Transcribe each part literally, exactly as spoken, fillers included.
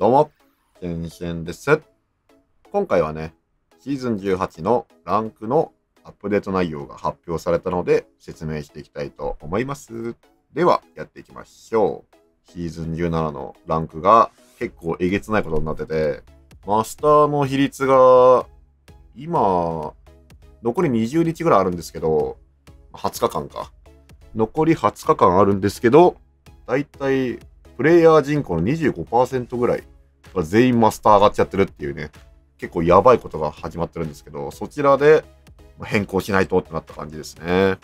どうも、天心です。今回はね、シーズンじゅうはちのランクのアップデート内容が発表されたので説明していきたいと思います。では、やっていきましょう。シーズンじゅうななのランクが結構えげつないことになってて、マスターの比率が今、残りにじゅうにちぐらいあるんですけど、はつかかんか。残りはつかかんあるんですけど、だいたいプレイヤー人口の にじゅうごパーセント ぐらいが全員マスター上がっちゃってるっていうね、結構やばいことが始まってるんですけど、そちらで変更しないとってなった感じですね。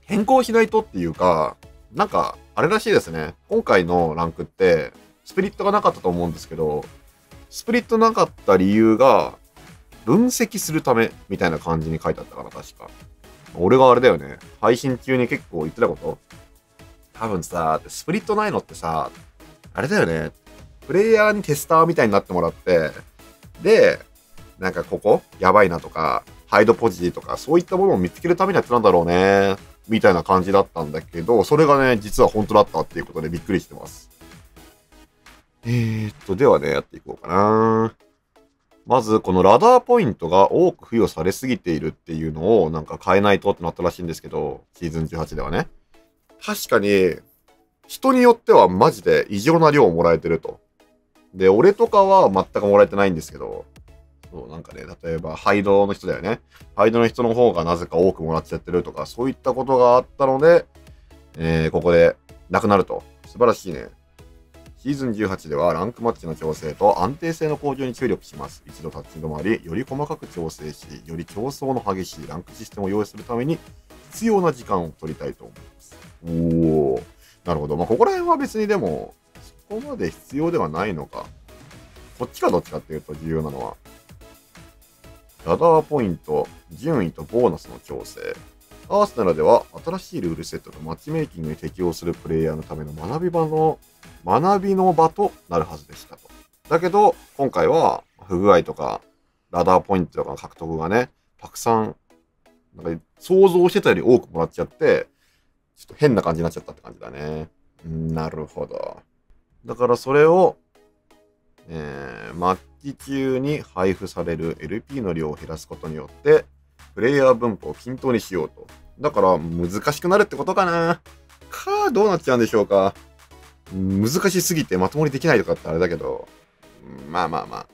変更しないとっていうか、なんかあれらしいですね。今回のランクってスプリットがなかったと思うんですけど、スプリットなかった理由が分析するためみたいな感じに書いてあったかな、確か。俺があれだよね。配信中に結構言ってたこと?多分さ、スプリットないのってさ、あれだよね。プレイヤーにテスターみたいになってもらって、で、なんかここやばいなとか、ハイドポジとか、そういったものを見つけるためにやってたんだろうね。みたいな感じだったんだけど、それがね、実は本当だったっていうことでびっくりしてます。えーっと、ではね、やっていこうかな。まず、このラダーポイントが多く付与されすぎているっていうのをなんか変えないとってなったらしいんですけど、シーズンじゅうはちではね。確かに、人によってはマジで異常な量をもらえてると。で、俺とかは全くもらえてないんですけど、そうなんかね、例えばハイドの人だよね。ハイドの人の方がなぜか多くもらっちゃってるとか、そういったことがあったので、えー、ここでなくなると。素晴らしいね。シーズンじゅうはちではランクマッチの調整と安定性の向上に注力します。一度立ち止まり、より細かく調整し、より競争の激しいランクシステムを用意するために必要な時間を取りたいと思います。おー、なるほど。まあ、ここら辺は別にでも、そこまで必要ではないのか。こっちかどっちかっていうと重要なのは、ラダーポイント、順位とボーナスの調整。アーセナルでは新しいルールセットとマッチメイキングに適応するプレイヤーのための学び場の学びの場となるはずでしたと。だけど、今回は不具合とか、ラダーポイントとかの獲得がね、たくさん、なんか想像してたより多くもらっちゃって、ちょっと変な感じになっちゃったって感じだね。なるほど。だからそれを、えー、マッチ中に配布される エルピー の量を減らすことによって、プレイヤー分布を均等にしようと。だから難しくなるってことかな。か、どうなっちゃうんでしょうか。難しすぎてまともにできないとかってあれだけど、まあまあまあ。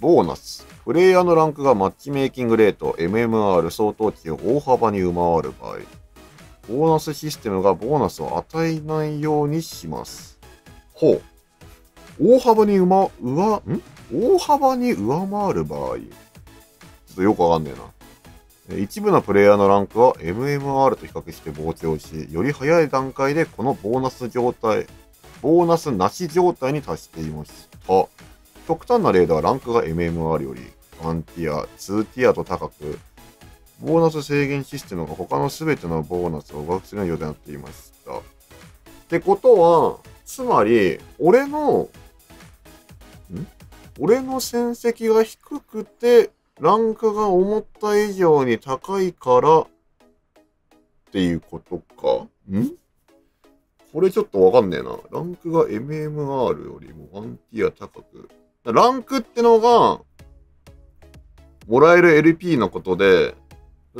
ボーナス。プレイヤーのランクがマッチメイキングレート、エムエムアール 相当値を大幅に上回る場合、ボーナスシステムがボーナスを与えないようにします。ほう。大幅に上、上、ん?大幅に上回る場合。ちょっとよくわかんねえな。一部のプレイヤーのランクは エムエムアール と比較して膨張し、より早い段階でこのボーナス状態、ボーナスなし状態に達していました。極端な例ではランクが エムエムアール よりワンティア、ツーティアと高く、ボーナス制限システムが他の全てのボーナスを上書きするようになっていました。ってことは、つまり、俺の、ん?俺の戦績が低くて、ランクが思った以上に高いからっていうことか。ん?これちょっとわかんねえな。ランクが エムエムアール よりもワンティア高く。ランクってのが、もらえる エルピー のことで、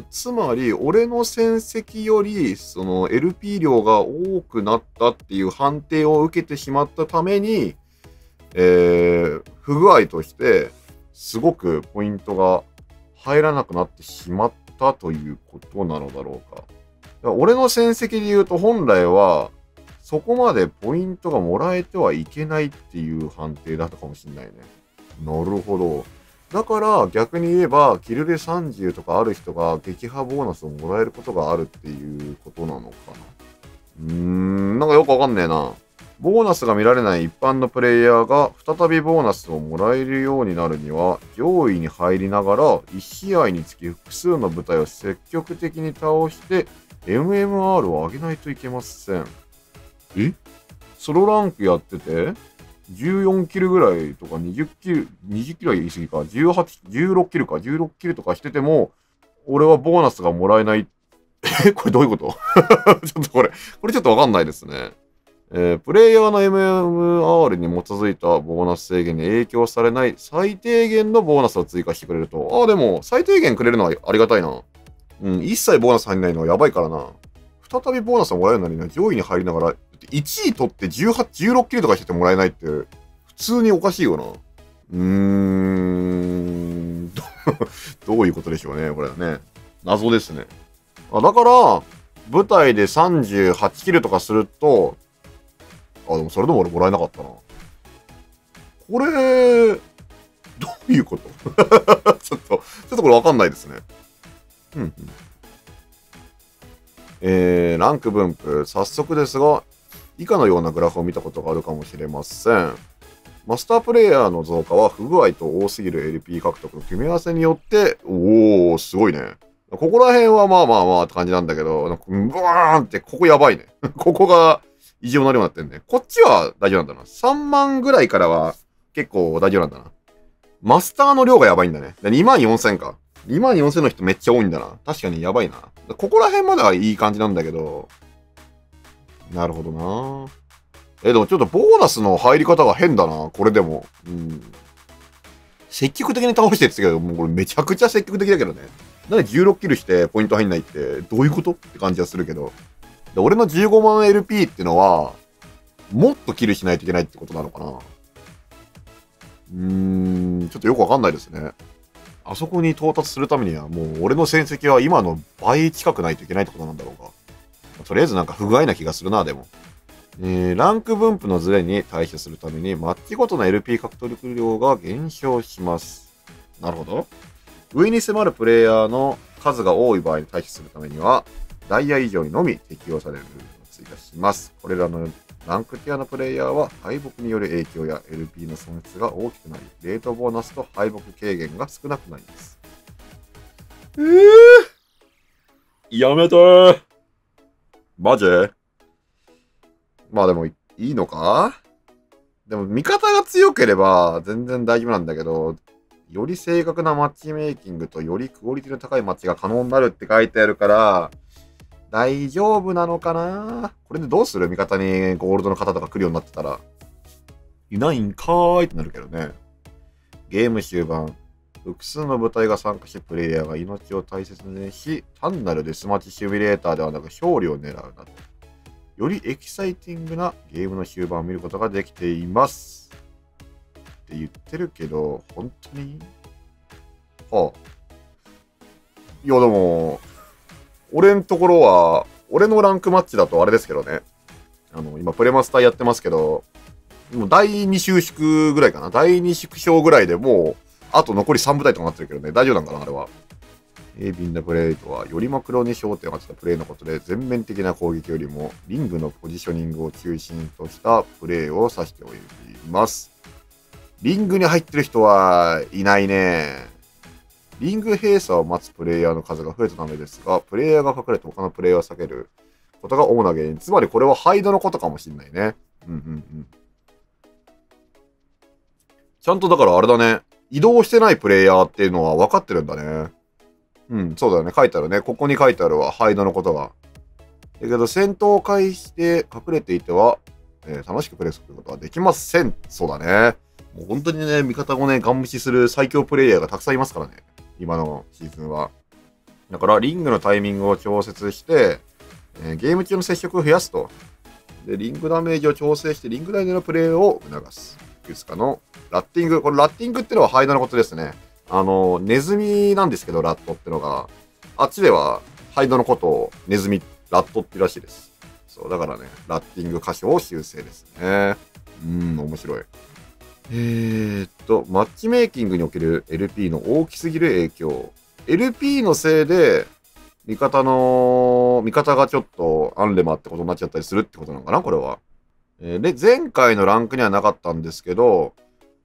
つまり俺の戦績よりその エルピー 量が多くなったっていう判定を受けてしまったために、えー、不具合として、すごくポイントが入らなくなってしまったということなのだろうか。俺の戦績で言うと本来はそこまでポイントがもらえてはいけないっていう判定だったかもしれないね。なるほど。だから逆に言えばキルでさんじゅうとかある人が撃破ボーナスをもらえることがあるっていうことなのかな。うーん、なんかよくわかんねえな。ボーナスが見られない一般のプレイヤーが再びボーナスをもらえるようになるには、上位に入りながらいち試合につき複数の部隊を積極的に倒して エムエムアール を上げないといけません。え?ソロランクやっててじゅうよんキルぐらいとかにじゅっキル、にじゅっキルは言い過ぎか、じゅうはち、じゅうろっキルか、じゅうろっキルとかしてても、俺はボーナスがもらえない。え?これどういうこと?ちょっとこれ、これちょっとわかんないですね。えー、プレイヤーの エムエムアール に基づいたボーナス制限に影響されない最低限のボーナスを追加してくれると。ああ、でも最低限くれるのはありがたいな。うん、一切ボーナス入んないのはやばいからな。再びボーナスをもらえるのにな、上位に入りながら、いちい取ってじゅうはち、じゅうろっキルとかしててもらえないって、普通におかしいよな。うーん、どういうことでしょうね、これはね。謎ですね。あ、だから、舞台でさんじゅうはちキルとかすると、あ、でもそれでも俺もらえなかったな。これ、どういうこと？ちょっと、ちょっとこれわかんないですね。うんうん。えー、ランク分布。早速ですが、以下のようなグラフを見たことがあるかもしれません。マスタープレイヤーの増加は不具合と多すぎる エルピー 獲得の組み合わせによって、おー、すごいね。ここら辺はまあまあまあって感じなんだけど、なんかブワーンって、ここやばいね。ここが、異常な量になってんね。こっちは大丈夫なんだな。さんまんぐらいからは結構大丈夫なんだな。マスターの量がやばいんだね。にまんよんせんか。にまんよんせんの人めっちゃ多いんだな。確かにやばいな。ここら辺まではいい感じなんだけど。なるほどな。え、でもちょっとボーナスの入り方が変だな。これでも。うん。積極的に倒してって言ってたけど、もうこれめちゃくちゃ積極的だけどね。なんでじゅうろっキルしてポイント入んないってどういうことって感じはするけど。で、俺のじゅうごまんエルピー ってのは、もっとキルしないといけないってことなのかな。うーん、ちょっとよくわかんないですね。あそこに到達するためには、もう俺の戦績は今の倍近くないといけないってことなんだろうか。とりあえずなんか不具合な気がするな、でも。えー、ランク分布のズレに対処するために、マッチごとの エルピー 獲得量が減少します。なるほど。上に迫るプレイヤーの数が多い場合に対処するためには、ダイヤ以上にのみ適用されるルールを追加します。これらのランクティアのプレイヤーは敗北による影響や エルピー の損失が大きくなり、レートボーナスと敗北軽減が少なくなります。えぇ、ー、やめてーマジ？まあでもいいのか？でも味方が強ければ全然大丈夫なんだけど、より正確なマッチメイキングとよりクオリティの高いマッチが可能になるって書いてあるから、大丈夫なのかな？これでどうする？味方にゴールドの方とか来るようになってたら。いないんかーいってなるけどね。ゲーム終盤。複数の部隊が参加し、プレイヤーが命を大切にし、単なるデスマッチシミュレーターではなく勝利を狙うなど。よりエキサイティングなゲームの終盤を見ることができています。って言ってるけど、本当に？はあ。いやでも、俺のところは、俺のランクマッチだとあれですけどね。あの、今、プレマスターやってますけど、もうだいに収縮ぐらいかな。だいに縮小ぐらいでもう、あと残りさんぶたいとかなってるけどね。大丈夫なんかな、あれは。鋭敏なプレイとは、よりマクロに焦点を当てたプレイのことで、全面的な攻撃よりも、リングのポジショニングを中心としたプレイを指しております。リングに入ってる人はいないね。リング閉鎖を待つプレイヤーの数が増えたためですが、プレイヤーが隠れて他のプレイヤーを避けることが主な原因。つまりこれはハイドのことかもしんないね。うんうんうん。ちゃんとだからあれだね。移動してないプレイヤーっていうのは分かってるんだね。うん、そうだよね。書いてあるね。ここに書いてあるわ。ハイドのことが。だけど戦闘を開始して隠れていては、えー、楽しくプレイすることはできません。そうだね。もう本当にね、味方をね、ガン無視する最強プレイヤーがたくさんいますからね。今のシーズンは。だから、リングのタイミングを調節して、えー、ゲーム中の接触を増やすと。で、リングダメージを調整して、リング内でのプレイを促す。いくつかのラッティング。これ、ラッティングってのはハイドのことですね。あの、ネズミなんですけど、ラットってのが。あっちでは、ハイドのことをネズミ、ラットってらしいです。そう、だからね、ラッティング箇所を修正ですね。うん、面白い。えーっと、マッチメイキングにおける エルピー の大きすぎる影響。エルピー のせいで、味方の、味方がちょっとアンレマってことになっちゃったりするってことなのかな、これは。えー、で、前回のランクにはなかったんですけど、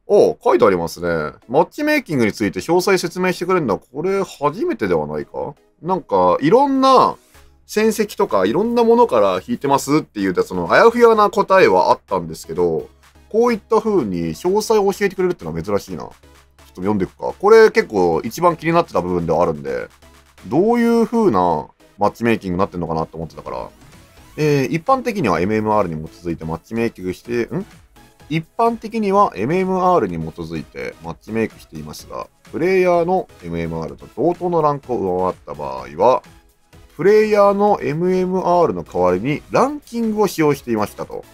お、書いてありますね。マッチメイキングについて詳細説明してくれるのは、これ初めてではないか？なんか、いろんな戦績とか、いろんなものから引いてますっていう、その、あやふやな答えはあったんですけど、こういった風に詳細を教えてくれるってのは珍しいな。ちょっと読んでいくか。これ結構一番気になってた部分ではあるんで、どういう風なマッチメイキングになってんのかなと思ってたから、えー、一般的には エムエムアール に基づいてマッチメイクして、ん一般的には エムエムアール に基づいてマッチメイクしていますが、プレイヤーの エムエムアール と同等のランクを上回った場合は、プレイヤーの エムエムアール の代わりにランキングを使用していましたと。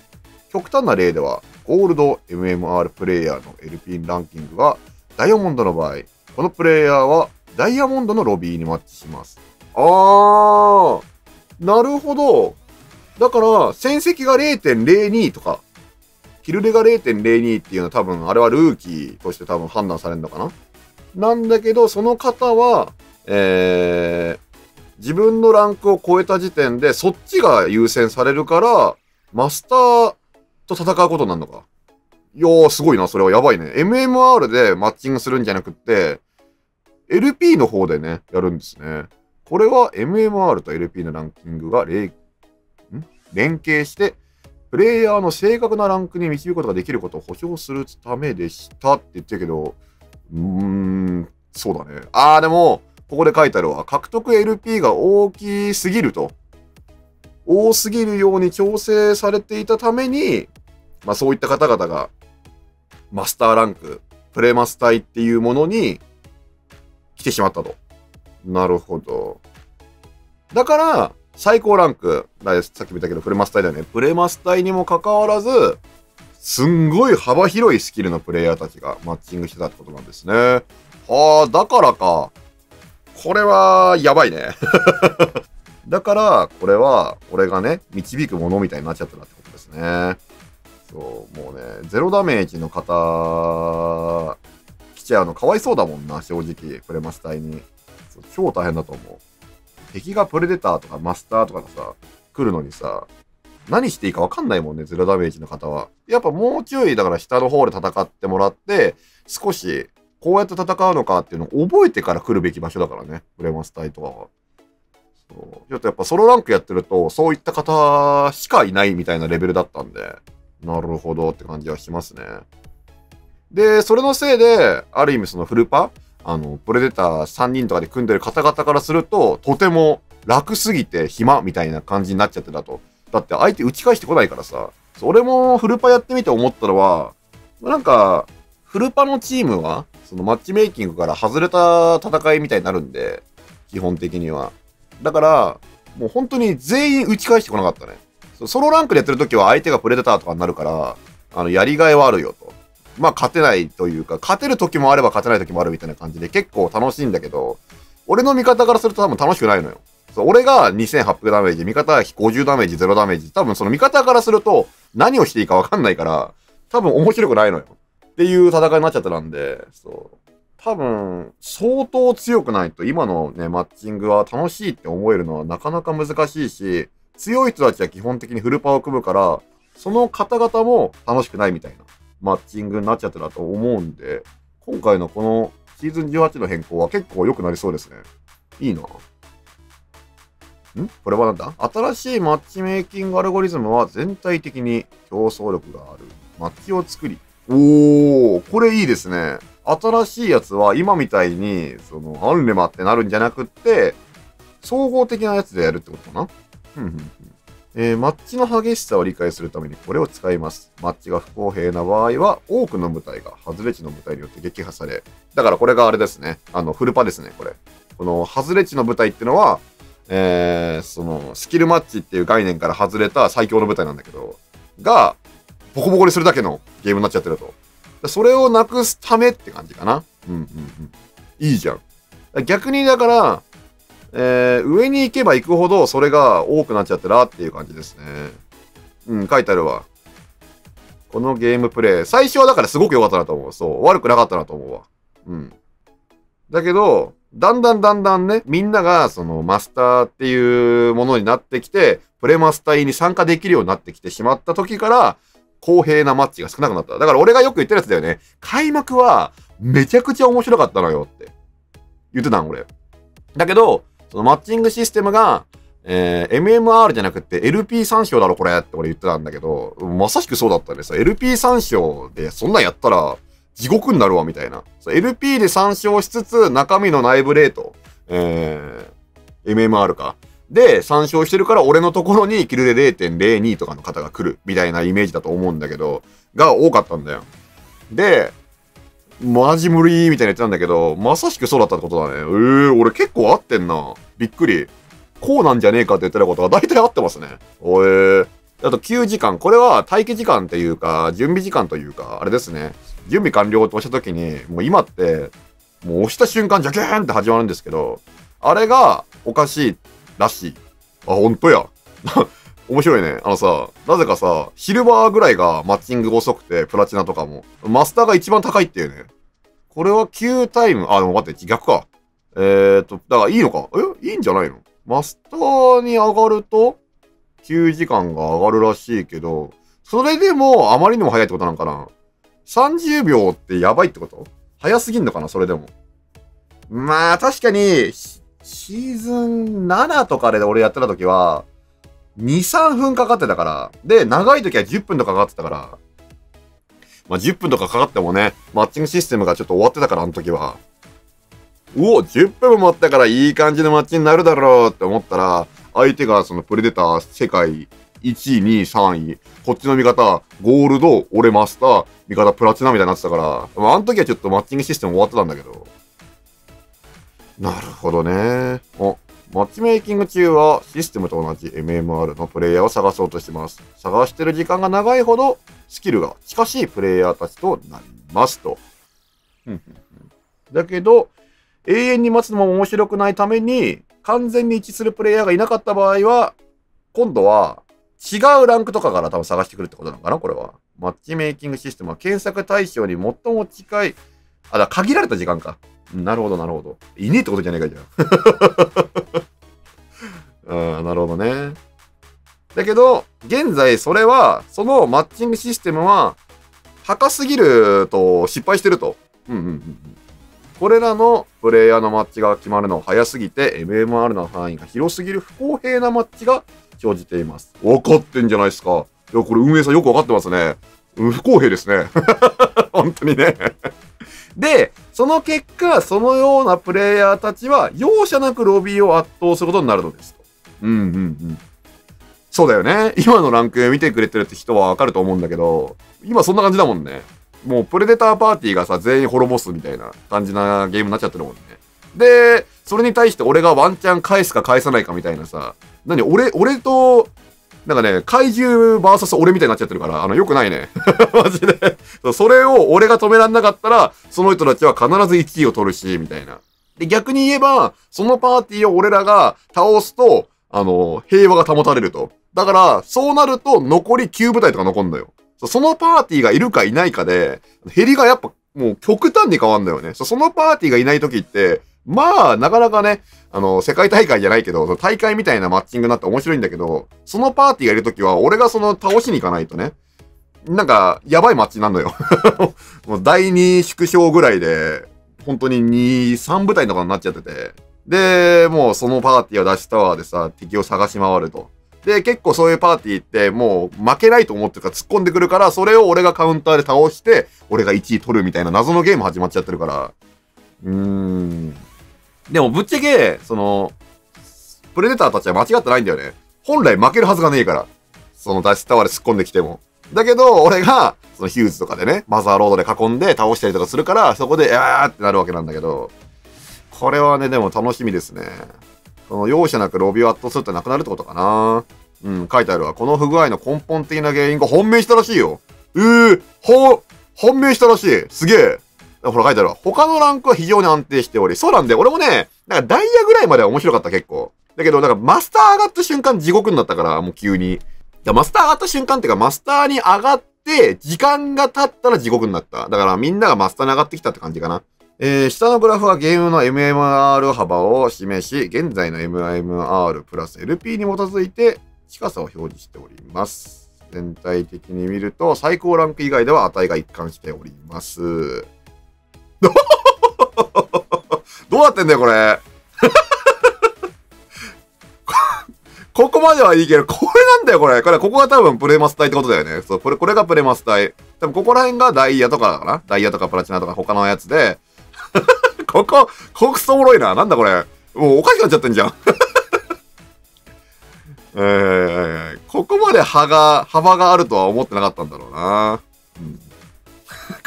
極端な例では、ゴールド エムエムアール プレイヤーの エルピー ランキングがダイヤモンドの場合、このプレイヤーはダイヤモンドのロビーにマッチします。あー、なるほど。だから、戦績が ゼロてんゼロに とか、キルレが ゼロてんゼロに っていうのは多分、あれはルーキーとして多分判断されるのかな。なんだけど、その方は、えー、自分のランクを超えた時点で、そっちが優先されるから、マスターと戦うことになるのか。いやー、すごいな、それはやばいね。エムエムアール でマッチングするんじゃなくって、エルピー の方でね、やるんですね。これは エムエムアール と エルピー のランキングが連携して、プレイヤーの正確なランクに導くことができることを保証するためでしたって言ってるけど、うーん、そうだね。あー、でも、ここで書いてあるわ。獲得 エルピー が大きすぎると。多すぎるように調整されていたために、まあそういった方々が、マスターランク、プレマス隊っていうものに来てしまったと。なるほど。だから、最高ランク、ださっきも言ったけど、プレマス隊だよね。プレマス隊にもかかわらず、すんごい幅広いスキルのプレイヤーたちがマッチングしてたってことなんですね。はあ、だからか。これは、やばいね。だから、これは、俺がね、導くものみたいになっちゃったなってことですね。そう、もうね、ゼロダメージの方、来ちゃうのかわいそうだもんな、正直、プレマス隊に。超大変だと思う。敵がプレデターとかマスターとかがさ、来るのにさ、何していいかわかんないもんね、ゼロダメージの方は。やっぱもう注意だから下の方で戦ってもらって、少しこうやって戦うのかっていうのを覚えてから来るべき場所だからね、プレマス隊とかは。そう。ちょっとやっぱソロランクやってると、そういった方しかいないみたいなレベルだったんで、なるほどって感じはしますね。で、それのせいで、ある意味そのフルパあの、プレデターさんにんとかで組んでる方々からすると、とても楽すぎて暇みたいな感じになっちゃってたと。だって相手打ち返してこないからさ、それもフルパやってみて思ったのは、なんか、フルパのチームは、そのマッチメイキングから外れた戦いみたいになるんで、基本的には。だから、もう本当に全員打ち返してこなかったね。ソロランクでやってる時は相手がプレデターとかになるから、あの、やりがいはあるよと。まあ勝てないというか、勝てる時もあれば勝てない時もあるみたいな感じで結構楽しいんだけど、俺の味方からすると多分楽しくないのよ。そう、俺がにせんはっぴゃくダメージ、味方はごじゅうダメージ、ゼロダメージ、多分その味方からすると何をしていいかわかんないから、多分面白くないのよ。っていう戦いになっちゃってたんで、そう。多分、相当強くないと今のね、マッチングは楽しいって思えるのはなかなか難しいし、強い人たちは基本的にフルパを組むから、その方々も楽しくないみたいな。マッチングになっちゃったなと思うんで、今回のこのシーズンじゅうはちの変更は結構良くなりそうですね。いいな。んこれはなんだ新しいマッチメイキングアルゴリズムは全体的に競争力がある。マッチを作り。おー、これいいですね。新しいやつは今みたいに、その、アンレマってなるんじゃなくって、総合的なやつでやるってことかなふんふんふん。えー、マッチの激しさを理解するためにこれを使います。マッチが不公平な場合は、多くの部隊が外れ値の部隊によって撃破され、だからこれがあれですね。あの、フルパですね、これ。この、外れ値の部隊ってのは、えー、その、スキルマッチっていう概念から外れた最強の部隊なんだけど、が、ボコボコにするだけのゲームになっちゃってると。それをなくすためって感じかな。うんうんうん。いいじゃん。逆にだから、えー、上に行けば行くほどそれが多くなっちゃってらっていう感じですね。うん、書いてあるわ。このゲームプレイ。最初はだからすごく良かったなと思う。そう。悪くなかったなと思うわ。うん。だけど、だんだんだんだんね、みんながそのマスターっていうものになってきて、プレマスターに参加できるようになってきてしまった時から、公平なマッチが少なくなった。だから俺がよく言ってるやつだよね。開幕はめちゃくちゃ面白かったのよって言ってたん、俺。だけど、そのマッチングシステムが、えー、エムエムアール じゃなくて エルピー 参照だろこれって俺言ってたんだけど、まさしくそうだったんですよ。エルピー 参照でそんなんやったら地獄になるわみたいな。エルピー で参照しつつ中身の内部レート、えー、エムエムアール か。で、さん勝してるから俺のところにキルで ゼロてんゼロに とかの方が来るみたいなイメージだと思うんだけど、が多かったんだよ。で、マジ無理みたいな言ってたんだけど、まさしくそうだったってことだね。えー、俺結構合ってんな。びっくり。こうなんじゃねえかって言ってたことが大体合ってますね。おえー。あときゅうじかん。これは待機時間っていうか、準備時間というか、あれですね。準備完了と押した時に、もう今って、もう押した瞬間、ジャキーンって始まるんですけど、あれがおかしいらしい。あ、ほんとや。面白いね。あのさ、なぜかさ、シルバーぐらいがマッチングが遅くて、プラチナとかも。マスターが一番高いっていうね。これはきゅうタイム、あ、でも待って、逆か。えーと、だからいいのか。え、いいんじゃないの？マスターに上がると、きゅうじかんが上がるらしいけど、それでもあまりにも早いってことなんかな。さんじゅうびょうってやばいってこと？早すぎんのかな、それでも。まあ、確かに、シーズンななとかで俺やってた時は、に、さんぷんかかってたから。で、長い時はじゅっぷんとかかかってたから。まあ、じゅっぷんとかかかってもね、マッチングシステムがちょっと終わってたから、あの時は。うお、じゅっぷんもあったからいい感じのマッチになるだろうって思ったら、相手がそのプレデター世界いちい、にい、さんい、こっちの味方、ゴールド、俺マスター、味方プラチナみたいになってたから、まあ、あの時はちょっとマッチングシステム終わってたんだけど。なるほどね。お。マッチメイキング中はシステムと同じ エムエムアール のプレイヤーを探そうとしています。探してる時間が長いほどスキルが近しいプレイヤーたちとなりますと。だけど、永遠に待つのも面白くないために完全に一致するプレイヤーがいなかった場合は、今度は違うランクとかから多分探してくるってことなのかな、これは。マッチメイキングシステムは検索対象に最も近い、あ、だから限られた時間か。なるほど、なるほど。いねえってことじゃねえか、じゃあ。うん、なるほどね。だけど、現在それは、そのマッチングシステムは、高すぎると失敗してると。うんうんうん。これらのプレイヤーのマッチが決まるの早すぎて、エムエムアール の範囲が広すぎる不公平なマッチが生じています。分かってんじゃないですか。いや、これ運営さんよく分かってますね。不公平ですね。本当にね。で、その結果、そのようなプレイヤーたちは、容赦なくロビーを圧倒することになるのです。うんうんうん。そうだよね。今のランク見てくれてるって人はわかると思うんだけど、今そんな感じだもんね。もうプレデターパーティーがさ、全員滅ぼすみたいな感じなゲームになっちゃってるもんね。で、それに対して俺がワンチャン返すか返さないかみたいなさ、何、俺、俺と、なんかね、怪獣 ブイエス 俺みたいになっちゃってるから、あの、良くないね。マジで。それを俺が止めらんなかったら、その人たちは必ずいちいを取るし、みたいな。で、逆に言えば、そのパーティーを俺らが倒すと、あの、平和が保たれると。だから、そうなると、残りきゅう部隊とか残んだよ。そのパーティーがいるかいないかで、減りがやっぱ、もう極端に変わんだよね。そのパーティーがいない時って、まあ、なかなかね、あの、世界大会じゃないけど、大会みたいなマッチングになって面白いんだけど、そのパーティーがいるときは、俺がその倒しに行かないとね、なんか、やばいマッチなんだよ。もう第二縮小ぐらいで、本当にに、さん部隊とかになっちゃってて、で、もうそのパーティーを脱出タワーでさ、敵を探し回ると。で、結構そういうパーティーって、もう負けないと思ってるから突っ込んでくるから、それを俺がカウンターで倒して、俺がいちい取るみたいな謎のゲーム始まっちゃってるから、うーん。でもぶっちゃけ、その、プレデターたちは間違ってないんだよね。本来負けるはずがねえから。その脱出タワーで突っ込んできても。だけど、俺が、そのヒューズとかでね、マザーロードで囲んで倒したりとかするから、そこで、あーってなるわけなんだけど、これはね、でも楽しみですね。その容赦なくロビーを圧倒するってなくなるってことかな。うん、書いてあるわ。この不具合の根本的な原因が判明したらしいよ。えー、は、判明したらしい。すげえ。ほら書いてあるわ。他のランクは非常に安定しており。そうなんで、俺もね、なんかダイヤぐらいまでは面白かった結構。だけど、なんかマスター上がった瞬間地獄になったから、もう急に。マスター上がった瞬間っていうか、マスターに上がって、時間が経ったら地獄になった。だからみんながマスターに上がってきたって感じかな。えー、下のグラフはゲームの エムエムアール 幅を示し、現在の エムエムアール プラス エルピー に基づいて近さを表示しております。全体的に見ると、最高ランク以外では値が一貫しております。どうなってんだよ、これ。ここまではいいけど、これなんだよ、これ。これ、ここが多分プレマス隊ってことだよね。そう、これ、これがプレマス隊。多分、ここら辺がダイヤとかだから。ダイヤとかプラチナとか他のやつで。ここ、こくそおもろいな。なんだこれ。もうおかしくなっちゃってんじゃん。えー、ここまで幅が、幅があるとは思ってなかったんだろうな。うん、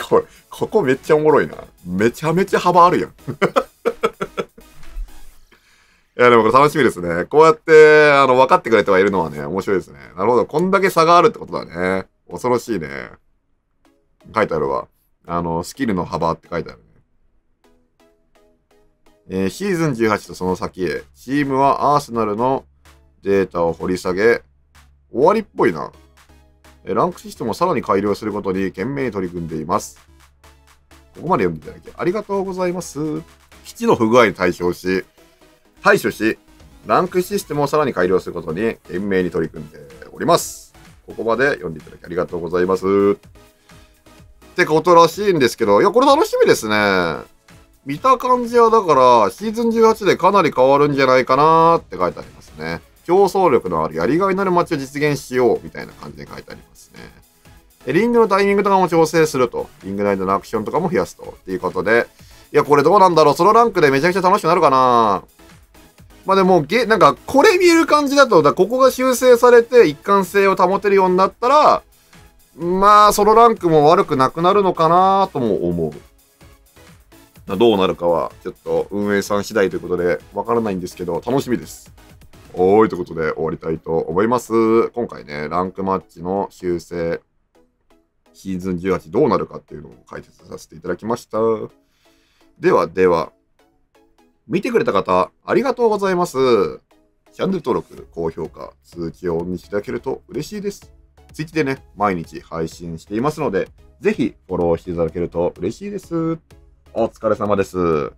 これ、ここめっちゃおもろいな。めちゃめちゃ幅あるやん。いや、でもこれ楽しみですね。こうやって、あの、分かってくれてはいるのはね、面白いですね。なるほど。こんだけ差があるってことだね。恐ろしいね。書いてあるわ。あの、スキルの幅って書いてあるね。えー、シーズンじゅうはちとその先へ。チームはアーセナルのデータを掘り下げ、終わりっぽいな。えー、ランクシステムをさらに改良することに懸命に取り組んでいます。ここまで読んでいただき、ありがとうございます。基地の不具合に対処し、対処し、ランクシステムをさらに改良することに懸命に取り組んでおります。ここまで読んでいただきありがとうございます。ってことらしいんですけど、いや、これ楽しみですね。見た感じはだから、シーズンじゅうはちでかなり変わるんじゃないかなーって書いてありますね。競争力のあるやりがいのある街を実現しようみたいな感じで書いてありますね。リングのタイミングとかも調整すると、リング内でのアクションとかも増やすと、っていうことで、いや、これどうなんだろう。そのランクでめちゃくちゃ楽しくなるかなー。まあでも、げ、なんか、これ見える感じだと、だここが修正されて一貫性を保てるようになったら、まあ、そのランクも悪くなくなるのかなとも思う。どうなるかは、ちょっと運営さん次第ということで、わからないんですけど、楽しみです。おーい、ということで終わりたいと思います。今回ね、ランクマッチの修正、シーズンじゅうはちどうなるかっていうのを解説させていただきました。では、では。見てくれた方、ありがとうございます。チャンネル登録、高評価、通知をオンにしていただけると嬉しいです。Twitchでね、毎日配信していますので、ぜひフォローしていただけると嬉しいです。お疲れ様です。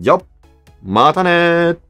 じゃ、またねー。